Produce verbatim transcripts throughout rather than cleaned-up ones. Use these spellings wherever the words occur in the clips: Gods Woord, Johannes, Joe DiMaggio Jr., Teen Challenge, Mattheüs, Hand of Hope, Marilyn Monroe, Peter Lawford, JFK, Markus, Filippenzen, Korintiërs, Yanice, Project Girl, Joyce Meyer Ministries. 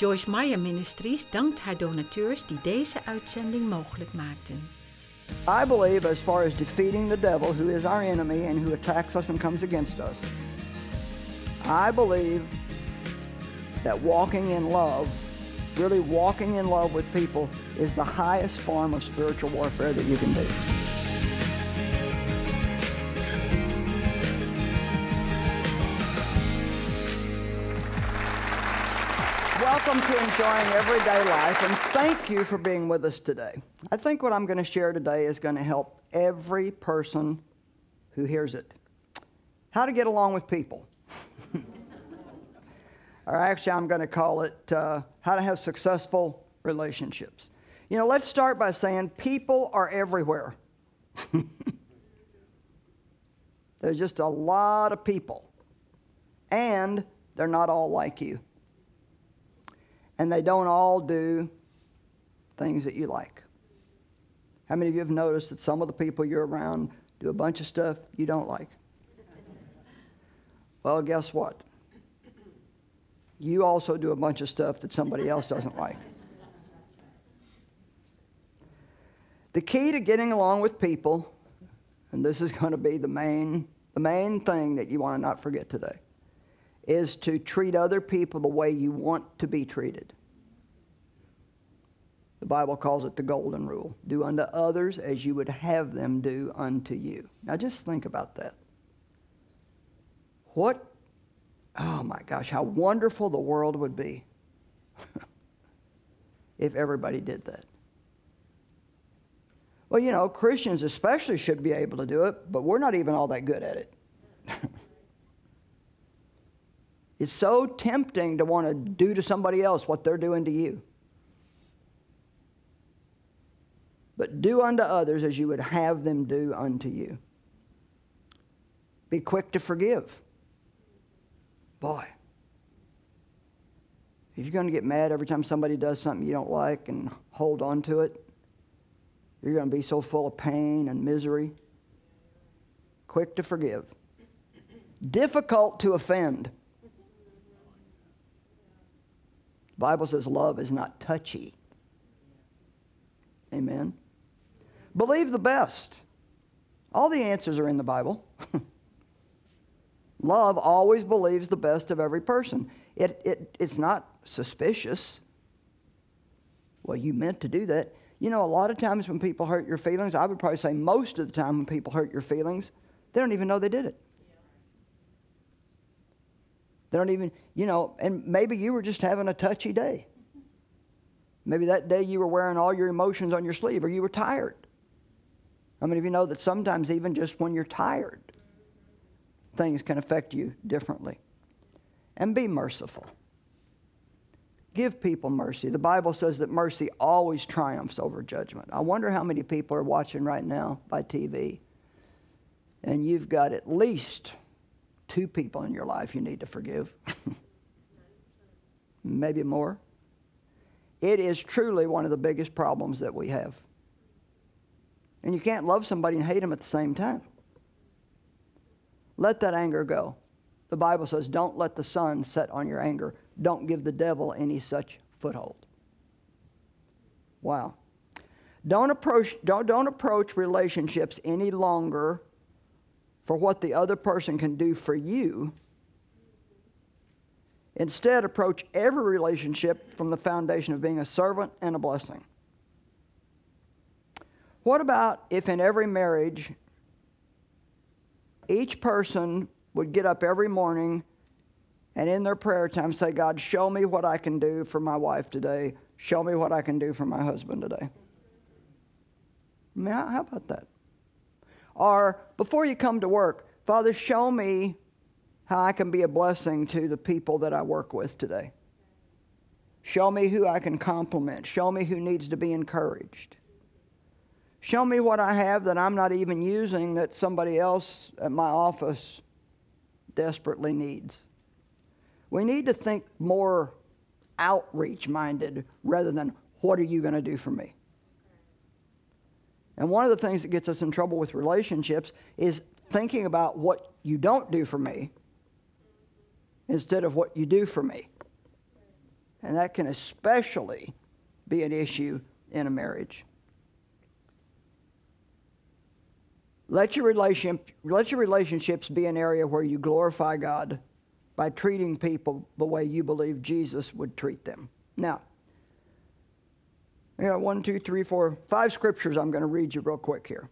Joyce Meyer Ministries dankt haar donateurs die deze uitzending mogelijk maakten. I believe as far as defeating the devil, who is our enemy and who attacks us and comes against us, I believe that walking in love, really walking in love with people, is the highest form of spiritual warfare that you can do. Welcome to Enjoying Everyday Life, and thank you for being with us today. I think what I'm going to share today is going to help every person who hears it. How to get along with people. Or actually, I'm going to call it uh, how to have successful relationships. You know, let's start by saying people are everywhere. There's just a lot of people, and they're not all like you. And they don't all do things that you like. How many of you have noticed that some of the people you're around do a bunch of stuff you don't like? Well, guess what? You also do a bunch of stuff that somebody else doesn't like. The key to getting along with people, and this is going to be the main, the main thing that you want to not forget today, is to treat other people the way you want to be treated. The Bible calls it the golden rule. Do unto others as you would have them do unto you. Now just think about that. What, oh my gosh, how wonderful the world would be if everybody did that. Well, you know, Christians especially should be able to do it, but we're not even all that good at it. It's so tempting to want to do to somebody else what they're doing to you. But do unto others as you would have them do unto you. Be quick to forgive. Boy, if you're going to get mad every time somebody does something you don't like and hold on to it, you're going to be so full of pain and misery. Quick to forgive. Difficult to offend. The Bible says love is not touchy. Amen. Believe the best. All the answers are in the Bible. Love always believes the best of every person. It, it, it's not suspicious. Well, you meant to do that. You know, a lot of times when people hurt your feelings, I would probably say most of the time when people hurt your feelings, they don't even know they did it. They don't even, you know, and maybe you were just having a touchy day. Maybe that day you were wearing all your emotions on your sleeve, or you were tired. How many of you know that sometimes even just when you're tired, things can affect you differently? And be merciful. Give people mercy. The Bible says that mercy always triumphs over judgment. I wonder how many people are watching right now by T V, and you've got at least two people in your life you need to forgive. Maybe more. It is truly one of the biggest problems that we have. And you can't love somebody and hate them at the same time. Let that anger go. The Bible says, don't let the sun set on your anger. Don't give the devil any such foothold. Wow. Don't approach, don't, don't approach relationships any longer for what the other person can do for you. Instead, approach every relationship from the foundation of being a servant and a blessing. What about if in every marriage, each person would get up every morning and in their prayer time say, God, show me what I can do for my wife today. Show me what I can do for my husband today. I mean, how about that? Or, before you come to work, Father, show me how I can be a blessing to the people that I work with today. Show me who I can compliment. Show me who needs to be encouraged. Show me what I have that I'm not even using that somebody else at my office desperately needs. We need to think more outreach-minded rather than, what are you going to do for me? And one of the things that gets us in trouble with relationships is thinking about what you don't do for me instead of what you do for me. And that can especially be an issue in a marriage. Let your relationship, let your relationships be an area where you glorify God by treating people the way you believe Jesus would treat them. Now, I got one, two, three, four, five scriptures I'm going to read you real quick here.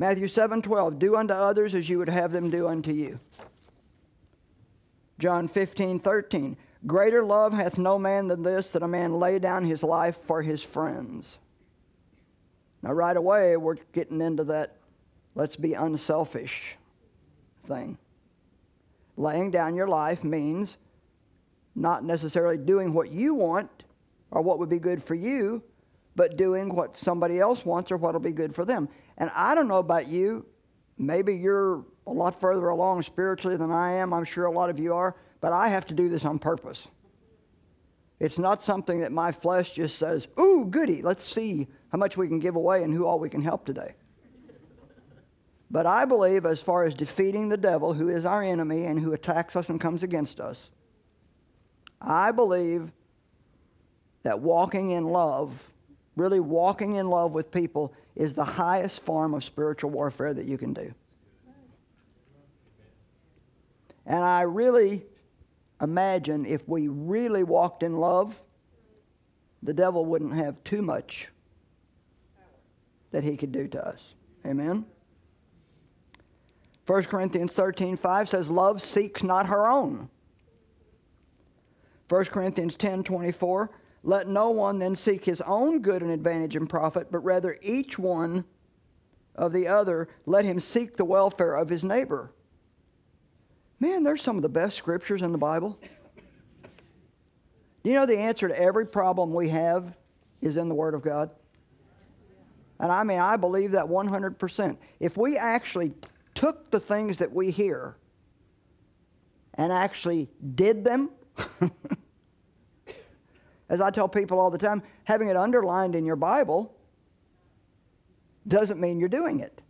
Matthew seven twelve, do unto others as you would have them do unto you. John fifteen thirteen, greater love hath no man than this, that a man lay down his life for his friends. Now, right away, we're getting into that let's be unselfish thing. Laying down your life means not necessarily doing what you want or what would be good for you, but doing what somebody else wants or what will be good for them. And I don't know about you. Maybe you're a lot further along spiritually than I am. I'm sure a lot of you are. But I have to do this on purpose. It's not something that my flesh just says, ooh, goody, let's see how much we can give away and who all we can help today. But I believe as far as defeating the devil, who is our enemy and who attacks us and comes against us, I believe that walking in love, really walking in love with people, is the highest form of spiritual warfare that you can do. And I really imagine if we really walked in love, the devil wouldn't have too much that he could do to us. Amen? First Corinthians thirteen five says, love seeks not her own. First Corinthians ten twenty-four, let no one then seek his own good and advantage and profit, but rather each one of the other, let him seek the welfare of his neighbor. Man, there's some of the best scriptures in the Bible. Do you know the answer to every problem we have is in the Word of God? And I mean, I believe that one hundred percent. If we actually took the things that we hear and actually did them, as I tell people all the time, having it underlined in your Bible doesn't mean you're doing it.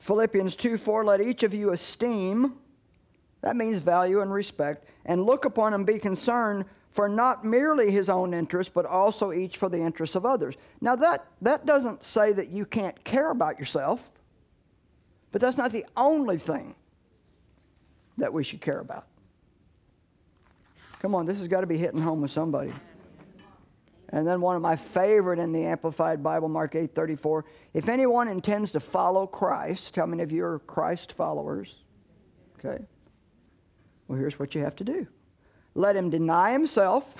Philippians two four, let each of you esteem, that means value and respect, and look upon and be concerned for not merely his own interest, but also each for the interests of others. Now that, that doesn't say that you can't care about yourself, but that's not the only thing that we should care about. Come on, this has got to be hitting home with somebody. And then one of my favorite in the Amplified Bible, Mark eight thirty-four. If anyone intends to follow Christ, how many of you are Christ followers? Okay. Well, here's what you have to do. Let him deny himself,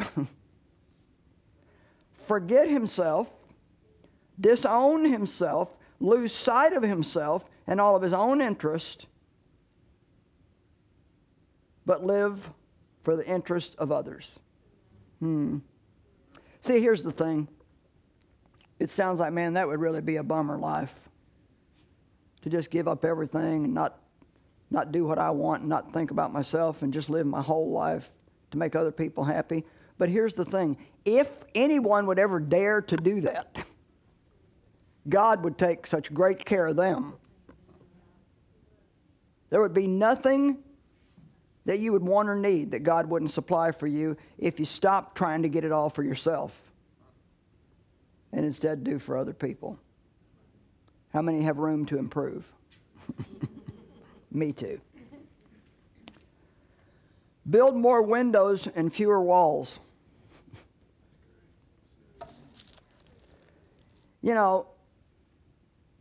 forget himself, disown himself, lose sight of himself and all of his own interest, but live for the interest of others. Hmm. See, here's the thing. It sounds like, man, that would really be a bummer life. To just give up everything and not, not do what I want and not think about myself and just live my whole life to make other people happy. But here's the thing. If anyone would ever dare to do that, God would take such great care of them. There would be nothing that you would want or need that God wouldn't supply for you if you stopped trying to get it all for yourself and instead do for other people. How many have room to improve? Me too. Build more windows and fewer walls. You know,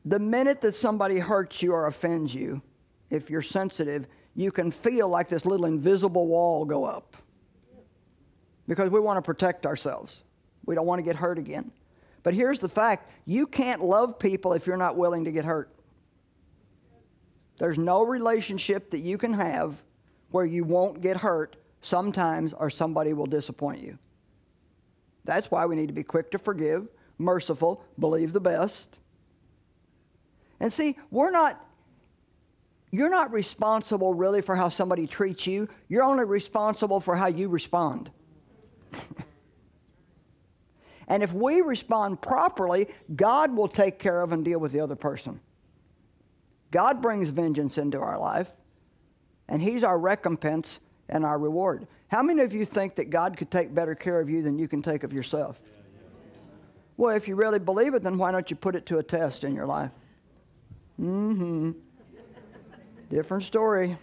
the minute that somebody hurts you or offends you, if you're sensitive, you can feel like this little invisible wall go up because we want to protect ourselves. We don't want to get hurt again. But here's the fact. You can't love people if you're not willing to get hurt. There's no relationship that you can have where you won't get hurt sometimes or somebody will disappoint you. That's why we need to be quick to forgive, merciful, believe the best. And see, we're not... You're not responsible really for how somebody treats you. You're only responsible for how you respond. And if we respond properly, God will take care of and deal with the other person. God brings vengeance into our life. and he's our recompense and our reward. How many of you think that God could take better care of you than you can take of yourself? Well, if you really believe it, then why don't you put it to a test in your life? Mm-hmm. Different story.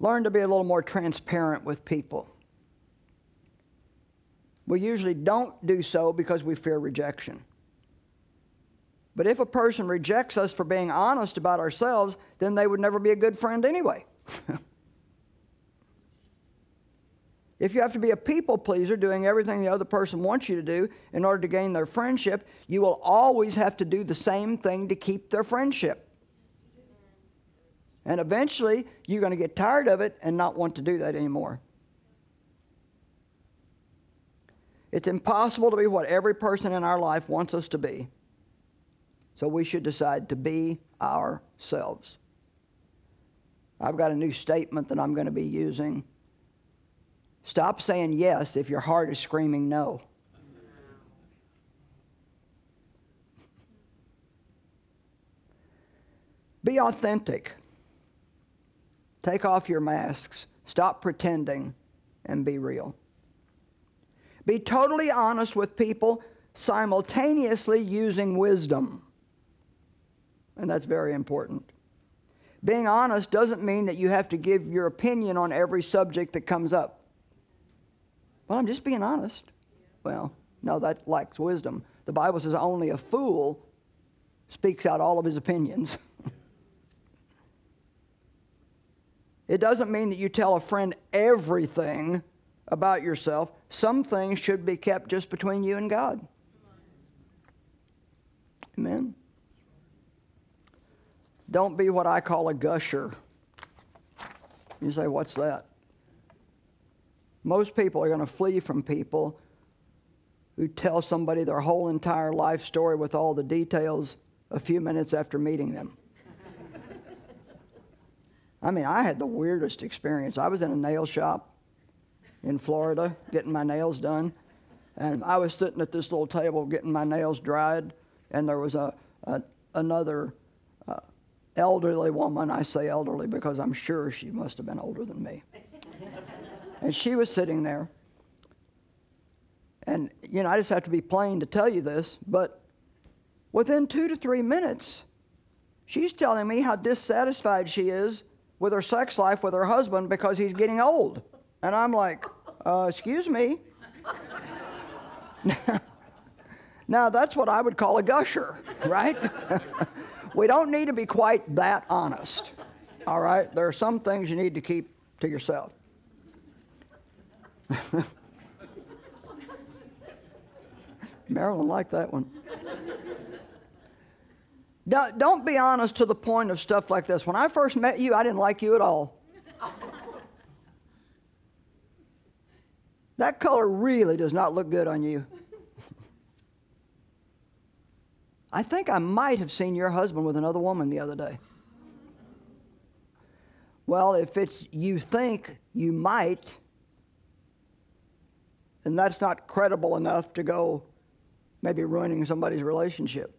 Learn to be a little more transparent with people. We usually don't do so because we fear rejection. But if a person rejects us for being honest about ourselves, then they would never be a good friend anyway. If you have to be a people pleaser, doing everything the other person wants you to do in order to gain their friendship, you will always have to do the same thing to keep their friendship. And eventually, you're going to get tired of it and not want to do that anymore. It's impossible to be what every person in our life wants us to be. So we should decide to be ourselves. I've got a new statement that I'm going to be using. Stop saying yes if your heart is screaming no. Be authentic. Take off your masks. Stop pretending and be real. Be totally honest with people, simultaneously using wisdom. And that's very important. Being honest doesn't mean that you have to give your opinion on every subject that comes up. Well, I'm just being honest. Well, no, that lacks wisdom. The Bible says only a fool speaks out all of his opinions. It doesn't mean that you tell a friend everything about yourself. Some things should be kept just between you and God. Amen. Don't be what I call a gusher. You say, what's that? Most people are going to flee from people who tell somebody their whole entire life story with all the details a few minutes after meeting them. I mean, I had the weirdest experience. I was in a nail shop in Florida getting my nails done, and I was sitting at this little table getting my nails dried, and there was a, a another... elderly woman. I say elderly because I'm sure she must have been older than me. And she was sitting there. And, you know, I just have to be plain to tell you this, but within two to three minutes, she's telling me how dissatisfied she is with her sex life with her husband because he's getting old. And I'm like, uh, excuse me. Now, that's what I would call a gusher, right? We don't need to be quite that honest, all right? There are some things you need to keep to yourself. Marilyn liked that one. Don't, don't be honest to the point of stuff like this. When I first met you, I didn't like you at all. That color really does not look good on you. I think I might have seen your husband with another woman the other day. Well, if it's you think you might, then that's not credible enough to go maybe ruining somebody's relationship.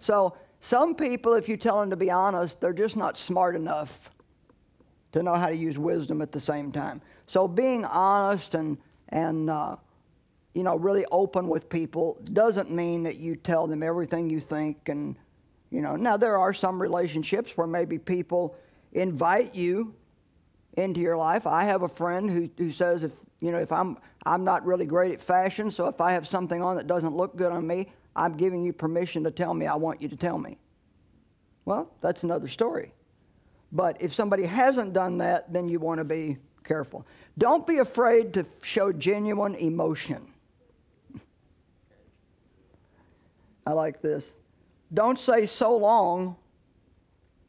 So some people, if you tell them to be honest, they're just not smart enough to know how to use wisdom at the same time. So being honest and, and uh, you know, really open with people doesn't mean that you tell them everything you think. And, you know, now there are some relationships where maybe people invite you into your life. I have a friend who, who says, if, you know, if I'm, I'm not really great at fashion, so if I have something on that doesn't look good on me, I'm giving you permission to tell me. I want you to tell me. Well, that's another story. But if somebody hasn't done that, then you want to be careful. Don't be afraid to show genuine emotion. I like this. Don't say so long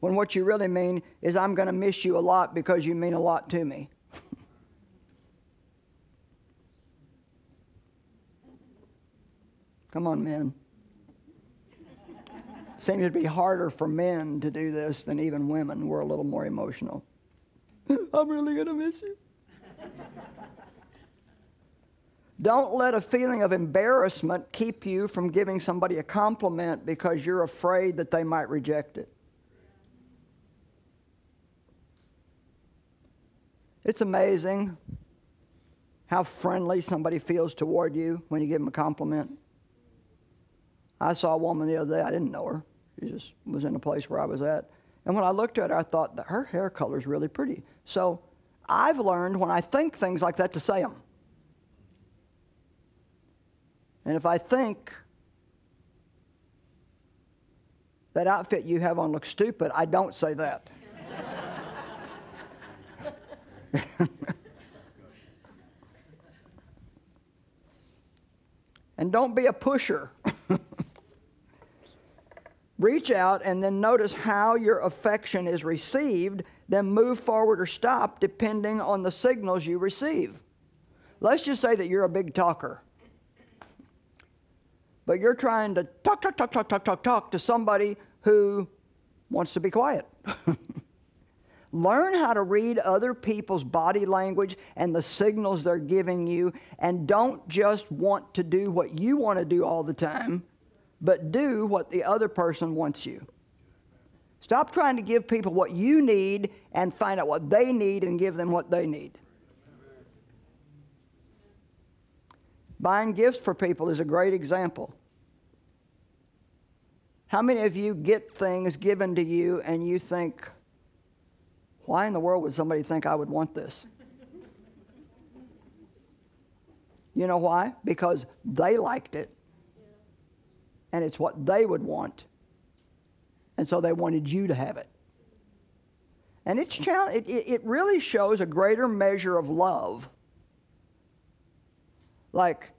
when what you really mean is I'm going to miss you a lot because you mean a lot to me. Come on, men. Seems to be harder for men to do this than even women. We're a little more emotional. I'm really going to miss you. Don't let a feeling of embarrassment keep you from giving somebody a compliment because you're afraid that they might reject it. It's amazing how friendly somebody feels toward you when you give them a compliment. I saw a woman the other day. I didn't know her. She just was in a place where I was at. And when I looked at her, I thought that her hair color is really pretty. So I've learned when I think things like that to say them. And if I think that outfit you have on looks stupid, I don't say that. And don't be a pusher. Reach out and then notice how your affection is received, then move forward or stop depending on the signals you receive. Let's just say that you're a big talker. But you're trying to talk, talk, talk, talk, talk, talk, talk to somebody who wants to be quiet. Learn how to read other people's body language and the signals they're giving you, and don't just want to do what you want to do all the time, but do what the other person wants you. Stop trying to give people what you need and find out what they need and give them what they need. Buying gifts for people is a great example. How many of you get things given to you and you think, why in the world would somebody think I would want this? You know why? Because they liked it. And it's what they would want. And so they wanted you to have it. And it's challenge, it, it, it really shows a greater measure of love. Like,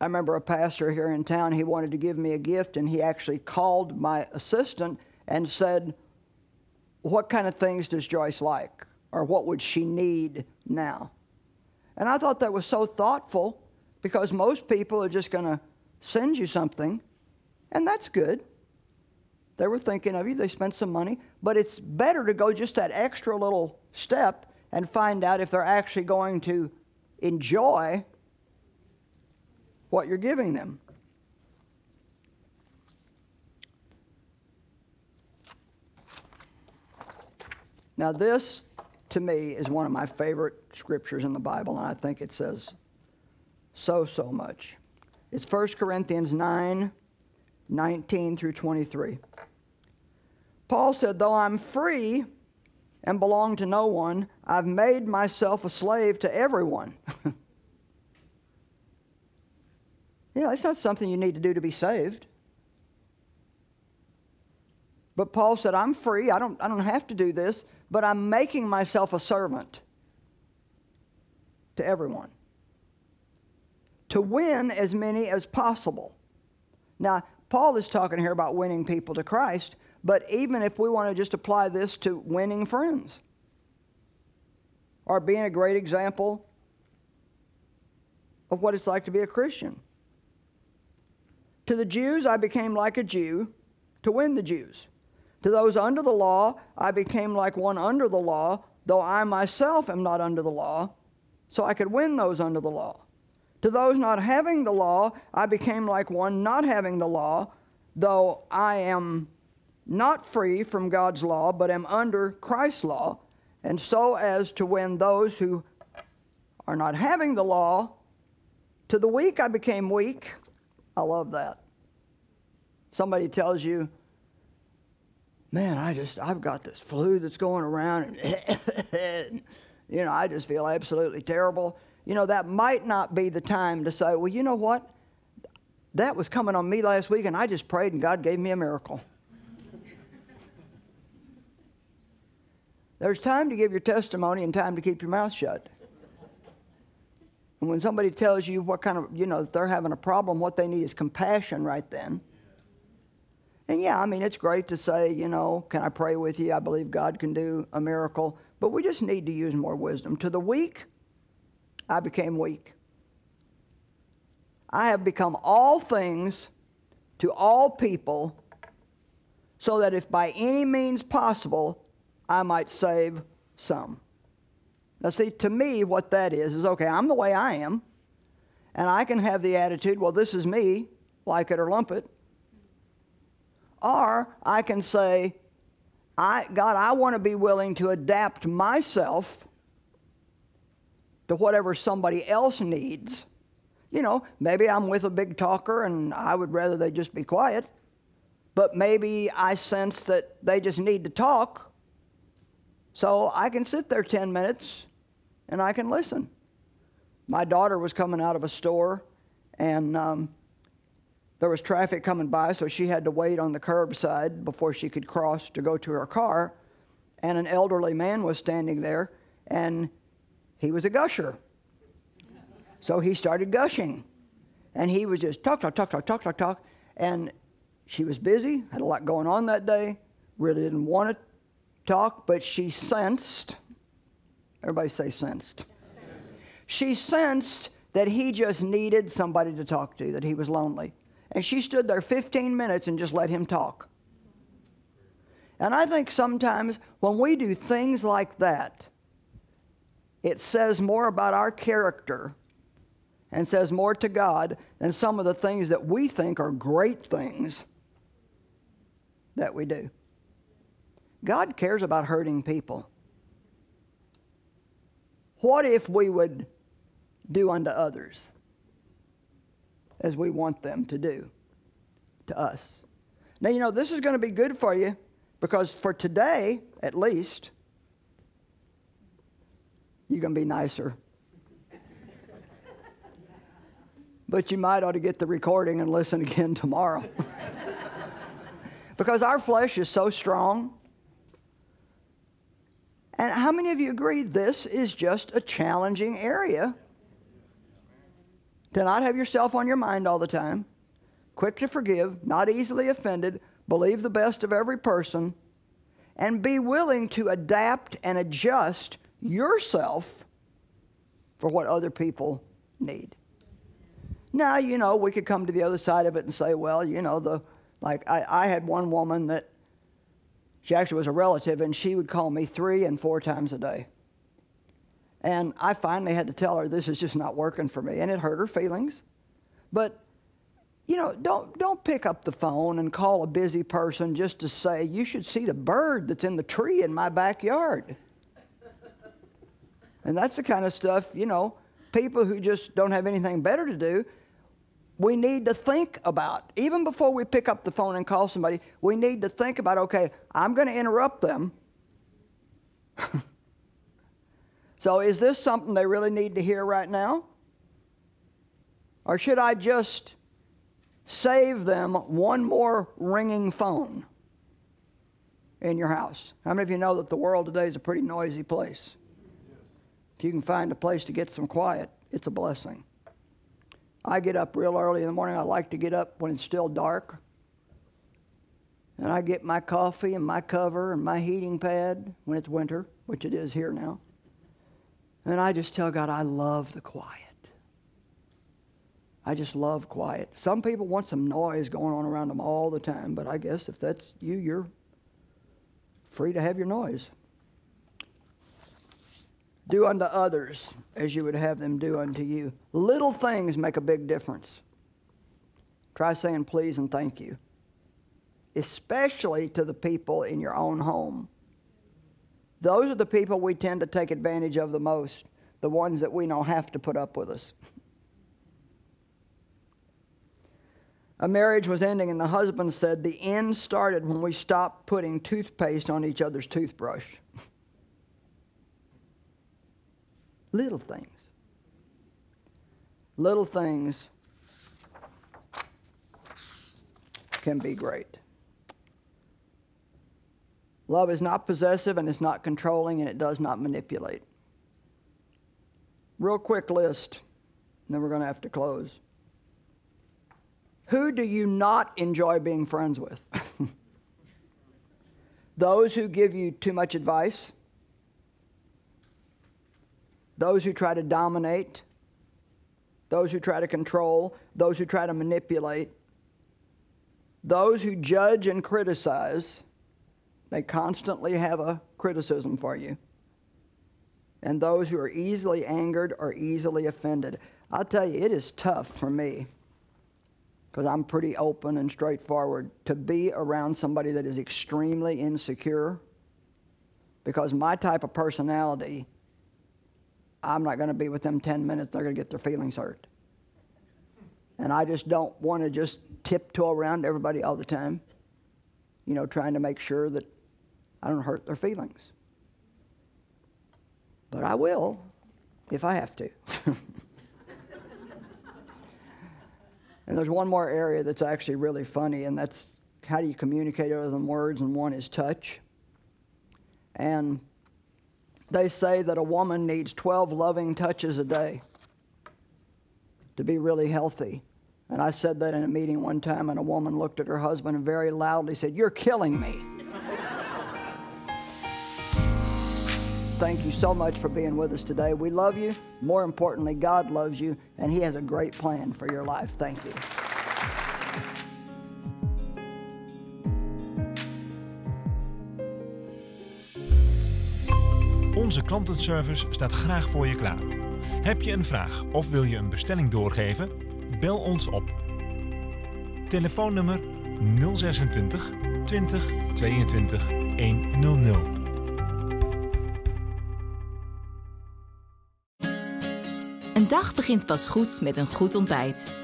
I remember a pastor here in town, he wanted to give me a gift, and he actually called my assistant and said, what kind of things does Joyce like? Or what would she need now? And I thought that was so thoughtful, because most people are just going to send you something, and that's good. They were thinking of you, they spent some money, but it's better to go just that extra little step and find out if they're actually going to enjoy what you're giving them. Now this, to me, is one of my favorite scriptures in the Bible, and I think it says so, so much. It's First Corinthians nine, nineteen through twenty-three. Paul said, though I'm free and belong to no one, I've made myself a slave to everyone. Yeah, it's not something you need to do to be saved. But Paul said, I'm free, I don't, I don't have to do this, but I'm making myself a servant to everyone, to win as many as possible. Now, Paul is talking here about winning people to Christ, but even if we want to just apply this to winning friends or being a great example of what it's like to be a Christian. To the Jews, I became like a Jew to win the Jews. To those under the law, I became like one under the law, though I myself am not under the law, so I could win those under the law. To those not having the law, I became like one not having the law, though I am not free from God's law, but am under Christ's law, and so as to win those who are not having the law. To the weak, I became weak. I love that. Somebody tells you, man, I just, I've got this flu that's going around, and you know, I just feel absolutely terrible. You know, that might not be the time to say, well, you know what? That was coming on me last week, and I just prayed, and God gave me a miracle. There's time to give your testimony and time to keep your mouth shut. And when somebody tells you what kind of, you know, that they're having a problem, what they need is compassion right then. And yeah, I mean, it's great to say, you know, can I pray with you? I believe God can do a miracle. But we just need to use more wisdom. To the weak, I became weak. I have become all things to all people, so that if by any means possible, I might save some. Now see, to me, what that is, is okay, I'm the way I am, and I can have the attitude, well, this is me, like it or lump it. Or I can say, I, God, I want to be willing to adapt myself to whatever somebody else needs. You know, maybe I'm with a big talker and I would rather they just be quiet, but maybe I sense that they just need to talk. So I can sit there ten minutes and I can listen. My daughter was coming out of a store and um, there was traffic coming by, so she had to wait on the curbside before she could cross to go to her car. And an elderly man was standing there, and he was a gusher. So he started gushing. And he was just talk, talk, talk, talk, talk, talk, talk. And she was busy, had a lot going on that day, really didn't want to talk, but she sensed, everybody say sensed. She sensed that he just needed somebody to talk to, that he was lonely. And she stood there fifteen minutes and just let him talk. And I think sometimes when we do things like that, it says more about our character and says more to God than some of the things that we think are great things that we do. God cares about hurting people. What if we would do unto others as we want them to do to us? Now, you know, this is going to be good for you, because for today, at least, you're going to be nicer. But you might ought to get the recording and listen again tomorrow. Because our flesh is so strong. And how many of you agree this is just a challenging area? To not have yourself on your mind all the time, quick to forgive, not easily offended, believe the best of every person, and be willing to adapt and adjust yourself for what other people need. Now, you know, we could come to the other side of it and say, well, you know, the like I, I had one woman that she actually was a relative, and she would call me three and four times a day. And I finally had to tell her this is just not working for me, and it hurt her feelings. But, you know, don't, don't pick up the phone and call a busy person just to say, you should see the bird that's in the tree in my backyard. And that's the kind of stuff, you know, people who just don't have anything better to do, we need to think about. Even before we pick up the phone and call somebody, we need to think about, okay, I'm going to interrupt them. So is this something they really need to hear right now? Or should I just save them one more ringing phone in your house? How many of you know that the world today is a pretty noisy place? Yes. If you can find a place to get some quiet, it's a blessing. I get up real early in the morning. I like to get up when it's still dark. And I get my coffee and my cover and my heating pad when it's winter, which it is here now. And I just tell God, I love the quiet. I just love quiet. Some people want some noise going on around them all the time, but I guess if that's you, you're free to have your noise. Do unto others as you would have them do unto you. Little things make a big difference. Try saying please and thank you, especially to the people in your own home. Those are the people we tend to take advantage of the most, the ones that we know have to put up with us. A marriage was ending, and the husband said, the end started when we stopped putting toothpaste on each other's toothbrush. Little things. Little things can be great. Love is not possessive, and it's not controlling, and it does not manipulate. Real quick list, and then we're going to have to close. Who do you not enjoy being friends with? Those who give you too much advice. Those who try to dominate. Those who try to control. Those who try to manipulate. Those who judge and criticize. They constantly have a criticism for you. And those who are easily angered or easily offended. I'll tell you, it is tough for me, because I'm pretty open and straightforward, to be around somebody that is extremely insecure, because my type of personality I'm not going to be with them ten minutes. They're going to get their feelings hurt. And I just don't want to just tiptoe around everybody all the time, you know, trying to make sure that I don't hurt their feelings. But I will if I have to. And there's one more area that's actually really funny, and that's how do you communicate other than words, and one is touch. And they say that a woman needs twelve loving touches a day to be really healthy. And I said that in a meeting one time, and a woman looked at her husband and very loudly said, "You're killing me." Thank you so much for being with us today. We love you. More importantly, God loves you, and He has a great plan for your life. Thank you. Onze klantenservice staat graag voor je klaar. Heb je een vraag of wil je een bestelling doorgeven? Bel ons op. Telefoonnummer nul twee zes twintig tweeëntwintig honderd. Een dag begint pas goed met een goed ontbijt.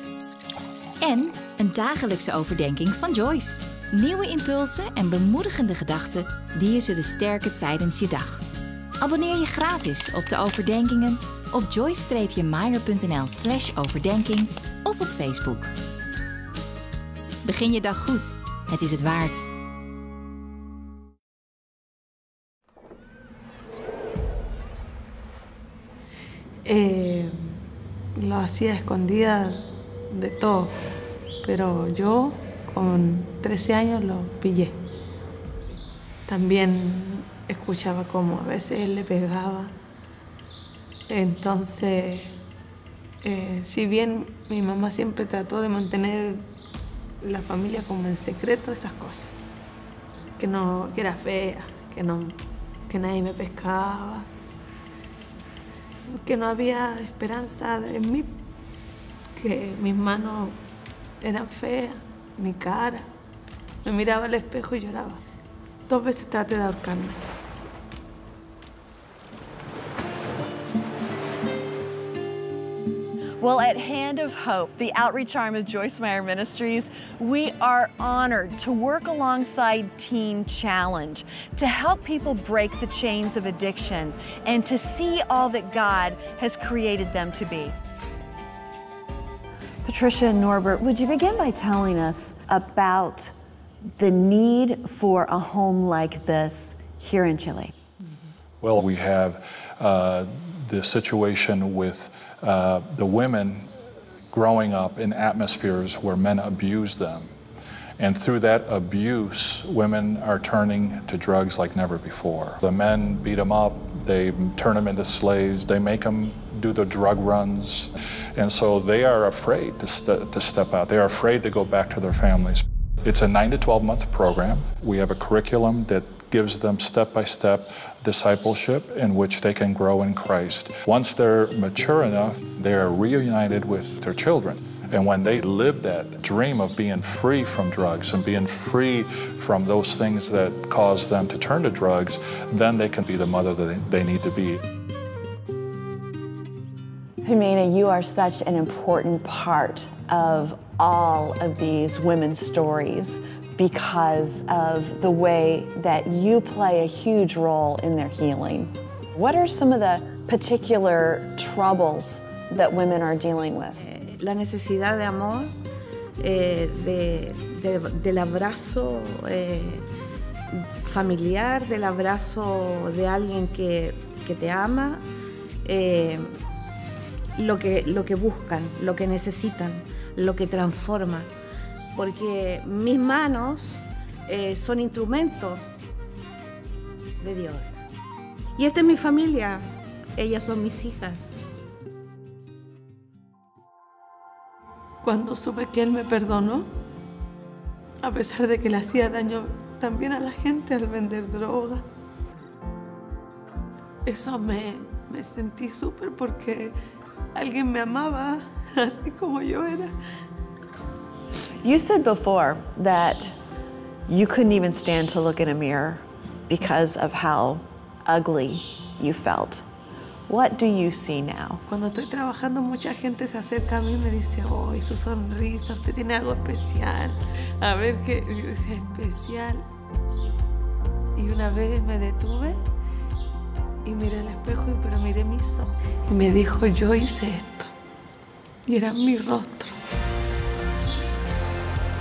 En een dagelijkse overdenking van Joyce. Nieuwe impulsen en bemoedigende gedachten die je zullen sterken tijdens je dag. Abonneer je gratis op de overdenkingen op joyce meyer punt n l slash overdenking of op Facebook. Begin je dag goed. Het is het waard. Eh... Lo hacía escondida de todo, pero yo con trece años lo pillé. También escuchaba cómo a veces él le pegaba. Entonces, eh, si bien mi mamá siempre trató de mantener la familia como en secreto esas cosas, que no, que era fea, que no, que nadie me pescaba, que no había esperanza en mí, que mis manos eran feas, mi cara. Me miraba al espejo y lloraba. Dos veces traté de ahorcarme. Well, at Hand of Hope, the outreach arm of Joyce Meyer Ministries, we are honored to work alongside Teen Challenge to help people break the chains of addiction and to see all that God has created them to be. Patricia and Norbert, would you begin by telling us about the need for a home like this here in Chile? Well, we have uh, the situation with Uh, the women growing up in atmospheres where men abuse them. And through that abuse, women are turning to drugs like never before. The men beat them up, they turn them into slaves, they make them do the drug runs. And so they are afraid to, st to step out. They are afraid to go back to their families. It's a nine to twelve month program. We have a curriculum that gives them step-by-step discipleship in which they can grow in Christ. Once they're mature enough, they are reunited with their children. And when they live that dream of being free from drugs and being free from those things that cause them to turn to drugs, then they can be the mother that they need to be. Jimena, you are such an important part of all of these women's stories, because of the way that you play a huge role in their healing. What are some of the particular troubles that women are dealing with? La necesidad de amor, eh, de, de, del abrazo eh, familiar, del abrazo de alguien que, que te ama, eh, lo que, lo que buscan, lo que necesitan, lo que transforma. Porque mis manos eh, son instrumentos de Dios. Y esta es mi familia, ellas son mis hijas. Cuando supe que Él me perdonó, a pesar de que le hacía daño también a la gente al vender droga, eso me, me sentí súper porque alguien me amaba así como yo era. You said before that you couldn't even stand to look in a mirror because of how ugly you felt. What do you see now? Cuando estoy trabajando, mucha gente se acerca a mí y me dice, oh, su sonrisa, usted tiene algo especial. A ver qué es especial. Y una vez me detuve y miré al espejo, pero miré mis ojos. Y me dijo, yo hice esto. Y era mi rostro.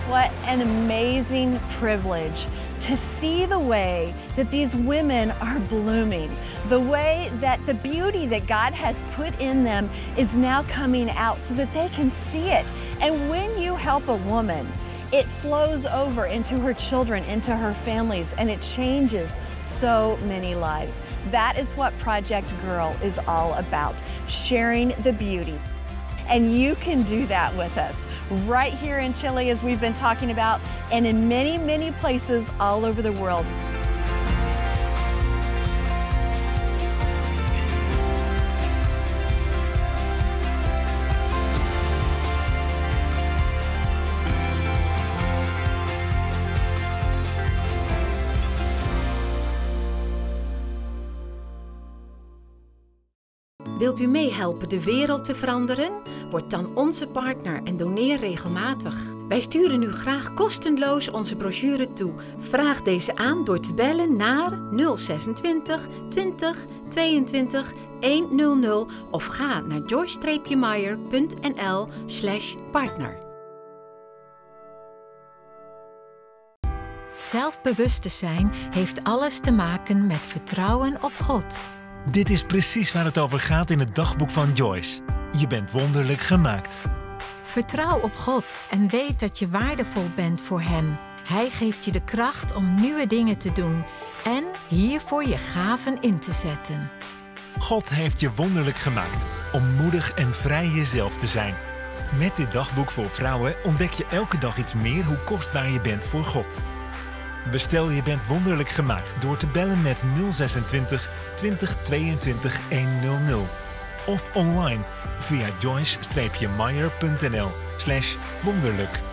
What an amazing privilege to see the way that these women are blooming, the way that the beauty that God has put in them is now coming out so that they can see it. And when you help a woman, it flows over into her children, into her families, and it changes so many lives. That is what Project Girl is all about, sharing the beauty. And you can do that with us right here in Chile, as we've been talking about, and in many, many places all over the world. Wilt u meehelpen de wereld te veranderen? Word dan onze partner en doneer regelmatig. Wij sturen u graag kostenloos onze brochure toe. Vraag deze aan door te bellen naar nul zesentwintig twintig tweeëntwintig honderd of ga naar joyce meyer punt n l slash partner. Zelfbewust te zijn heeft alles te maken met vertrouwen op God. Dit is precies waar het over gaat in het dagboek van Joyce. Je bent wonderlijk gemaakt. Vertrouw op God en weet dat je waardevol bent voor Hem. Hij geeft je de kracht om nieuwe dingen te doen en hiervoor je gaven in te zetten. God heeft je wonderlijk gemaakt om moedig en vrij jezelf te zijn. Met dit dagboek voor vrouwen ontdek je elke dag iets meer hoe kostbaar je bent voor God. Bestel Je bent wonderlijk gemaakt door te bellen met nul zesentwintig twintig tweeëntwintig honderd of online via joyce meyer punt n l slash wonderlijk.